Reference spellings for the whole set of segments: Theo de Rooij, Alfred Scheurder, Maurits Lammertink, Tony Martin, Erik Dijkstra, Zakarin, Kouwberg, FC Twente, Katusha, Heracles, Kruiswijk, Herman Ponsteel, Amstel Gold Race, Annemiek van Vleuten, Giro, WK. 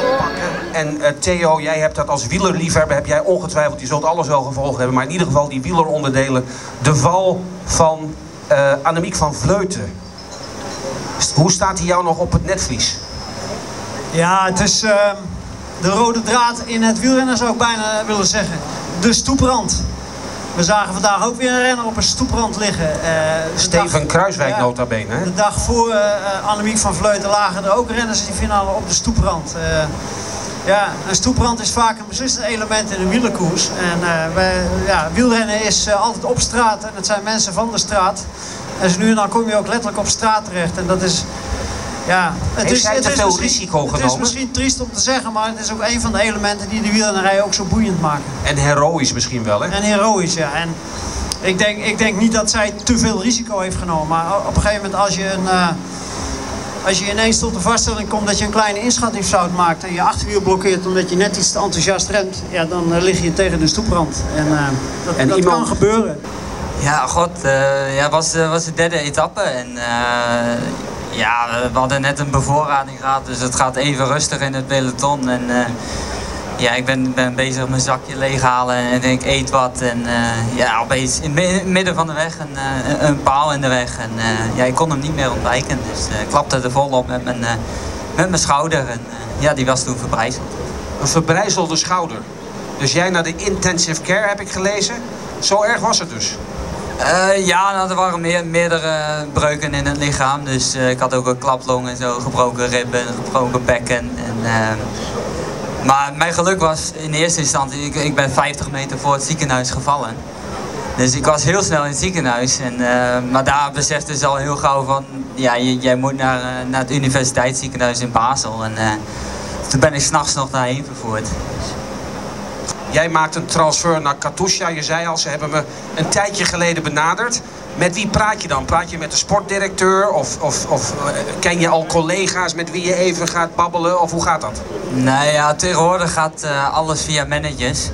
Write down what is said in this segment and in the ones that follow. pakken. En Theo, jij hebt dat als wielerliefhebber, heb jij ongetwijfeld, je zult alles wel gevolgd hebben, maar in ieder geval die wieleronderdelen. De val van Annemiek van Vleuten. Hoe staat hij jou nog op het netvlies? Ja, het is de rode draad in het wielrennen, zou ik bijna willen zeggen. De stoeprand. We zagen vandaag ook weer een renner op een stoeprand liggen. Steven Kruiswijk nota bene, hè? De dag voor Annemiek van Vleuten lagen er ook renners in de finale op de stoeprand. Ja, een stoeprand is vaak een beslissend element in een wielerkoers. En wielrennen is altijd op straat en het zijn mensen van de straat. En zo nu en dan kom je ook letterlijk op straat terecht. En dat is... Ja, het is te veel risico genomen. Het is misschien triest om te zeggen, maar het is ook een van de elementen die de wielrennerij ook zo boeiend maken. En heroïs misschien wel, hè? En heroïs, ja. En ik denk niet dat zij te veel risico heeft genomen. Maar op een gegeven moment als je, als je ineens tot de vaststelling komt dat je een kleine inschattingsfout maakt en je achterwiel blokkeert omdat je net iets te enthousiast remt, ja, dan lig je tegen de stoeprand. En dat iemand... kan gebeuren. Ja, god. Ja, was de derde etappe. En, ja, we hadden net een bevoorrading gehad, dus het gaat even rustig in het peloton. En ja, ik ben bezig mijn zakje leeghalen en ik eet wat. En ja, opeens in het midden van de weg een paal in de weg. En ja, ik kon hem niet meer ontwijken, dus ik klapte er volop met mijn schouder. En ja, die was toen verbrijzeld. Een verbrijzelde schouder. Dus jij naar de intensive care, heb ik gelezen. Zo erg was het dus. Ja, nou, er waren meerdere breuken in het lichaam, dus ik had ook een klaplong en zo, gebroken ribben, gebroken bekken. En, maar mijn geluk was in eerste instantie, ik ben 50 meter voor het ziekenhuis gevallen. Dus ik was heel snel in het ziekenhuis, en, maar daar besefte ze al heel gauw van, ja, jij moet naar het universiteitsziekenhuis in Basel. En toen ben ik 's nachts nog daarheen vervoerd. Jij maakt een transfer naar Katusha. Je zei al, ze hebben me een tijdje geleden benaderd. Met wie praat je dan? Praat je met de sportdirecteur? Of ken je al collega's met wie je even gaat babbelen? Of hoe gaat dat? Nou ja, tegenwoordig gaat alles via managers.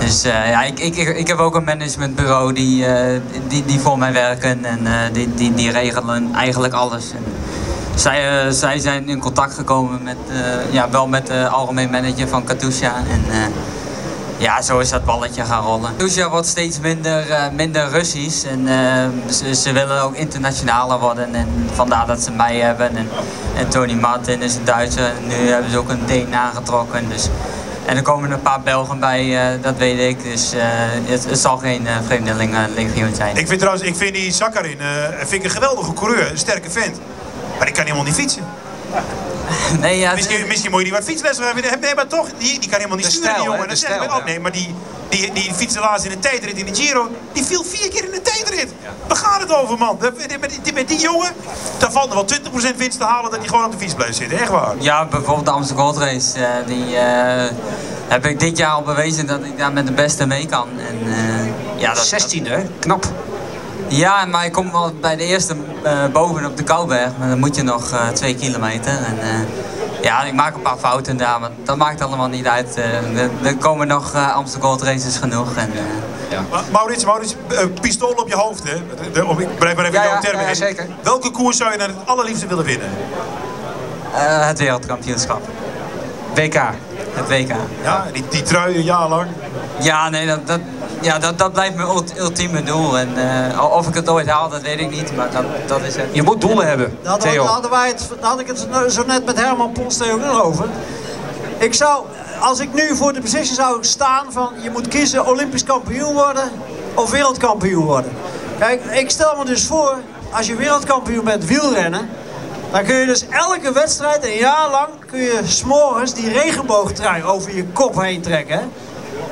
Dus ja, ik heb ook een managementbureau die voor mij werken. En die regelen eigenlijk alles. Zij zijn in contact gekomen met, wel met de algemeen manager van Katusha. En, ja, zo is dat balletje gaan rollen. Katusha wordt steeds minder Russisch en ze willen ook internationaler worden en vandaar dat ze mij hebben. En Tony Martin is een Duitser en nu hebben ze ook een Deen aangetrokken. Dus. En er komen een paar Belgen bij, dat weet ik. Dus het zal geen vreemdelingenlegioen zijn. Ik vind die Zakarin een geweldige coureur, een sterke vent. Maar die kan helemaal niet fietsen. Nee, ja, misschien moet je die wat fietslessen hebben. Nee, maar toch, die kan helemaal niet sturen, die jongen. Nee, maar die fietste laatst in de tijdrit in de Giro. Die viel 4 keer in de tijdrit. Ja. Waar gaat het over, man? Met die jongen, daar valt er wel 20% winst te halen dat hij gewoon op de fiets blijft zitten. Echt waar. Ja, bijvoorbeeld de Amstel Gold Race. Heb ik dit jaar al bewezen dat ik daar met de beste mee kan. En, ja, 16e, knap. Ja, maar ik kom wel bij de eerste boven op de Kouwberg, maar dan moet je nog 2 kilometer. En, ja, ik maak een paar fouten daar, maar dat maakt allemaal niet uit. Er komen nog Amstel Gold Races genoeg. En, ja. Maurits, pistool op je hoofd, hè? Ik blijf maar even jouw termen. Ja, zeker. Welke koers zou je naar het allerliefste willen winnen? Het wereldkampioenschap. WK. Het WK. Ja, die trui een jaar lang. Ja, nee, dat blijft mijn ultieme doel. En, of ik het ooit haal, dat weet ik niet, maar dat is het. Je moet doelen hebben, Theo. Daar had ik het zo net met Herman Ponsteel over. Ik zou, als ik nu voor de beslissing zou staan van je moet kiezen Olympisch kampioen worden of wereldkampioen worden. Kijk, ik stel me dus voor, als je wereldkampioen bent wielrennen, dan kun je dus elke wedstrijd een jaar lang, kun je 's morgens die regenboogtrui over je kop heen trekken. Hè?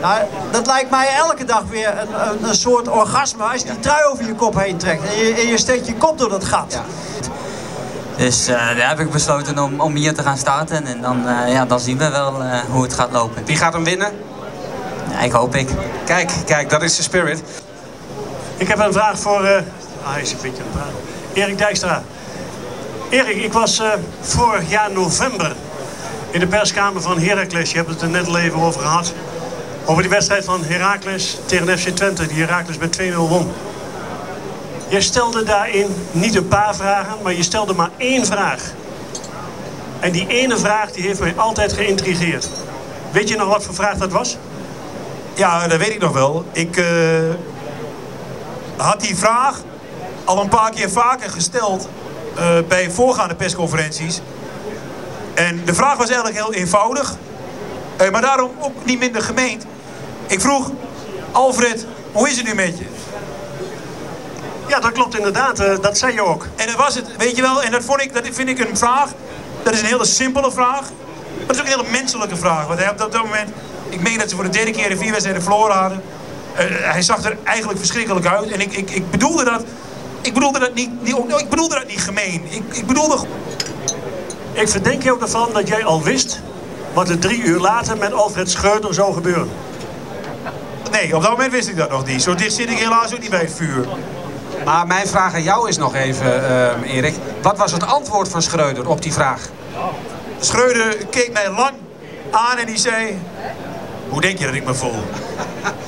Nou, dat lijkt mij elke dag weer een soort orgasme als je die trui over je kop heen trekt en je steekt je kop door dat gat. Ja. Dus daar heb ik besloten om hier te gaan starten en dan, dan zien we wel hoe het gaat lopen. Wie gaat hem winnen? Ja, ik hoop. Kijk, dat is de spirit. Ik heb een vraag voor... hij is een beetje aan het praten. Erik Dijkstra. Erik, ik was vorig jaar november in de perskamer van Heracles. Je hebt het er net al even over gehad. Over die wedstrijd van Heracles tegen FC Twente, die Heracles met 2-0 won. Je stelde daarin niet een paar vragen, maar je stelde maar één vraag. En die ene vraag die heeft mij altijd geïntrigeerd. Weet je nog wat voor vraag dat was? Ja, dat weet ik nog wel. Ik had die vraag al een paar keer vaker gesteld bij voorgaande persconferenties. En de vraag was eigenlijk heel eenvoudig, maar daarom ook niet minder gemeend. Ik vroeg, Alfred, hoe is het nu met je? Ja, dat klopt inderdaad. Dat zei je ook. En dat was het, weet je wel. En dat vind ik een vraag. Dat is een hele simpele vraag. Maar dat is ook een hele menselijke vraag. Want hij op dat moment, ik meen dat ze voor de derde keer in 4 wedstrijden verloren hadden. Hij zag er eigenlijk verschrikkelijk uit. En ik bedoelde dat. Ik bedoelde dat niet gemeen. Ik bedoelde. Ik verdenk je ook ervan dat jij al wist wat er 3 uur later met Alfred Scheurder zou gebeuren. Nee, op dat moment wist ik dat nog niet. Zo dicht zit ik helaas ook niet bij het vuur. Maar mijn vraag aan jou is nog even, Erik. Wat was het antwoord van Scheurder op die vraag? Scheurder keek mij lang aan en die zei... Hoe denk je dat ik me voel?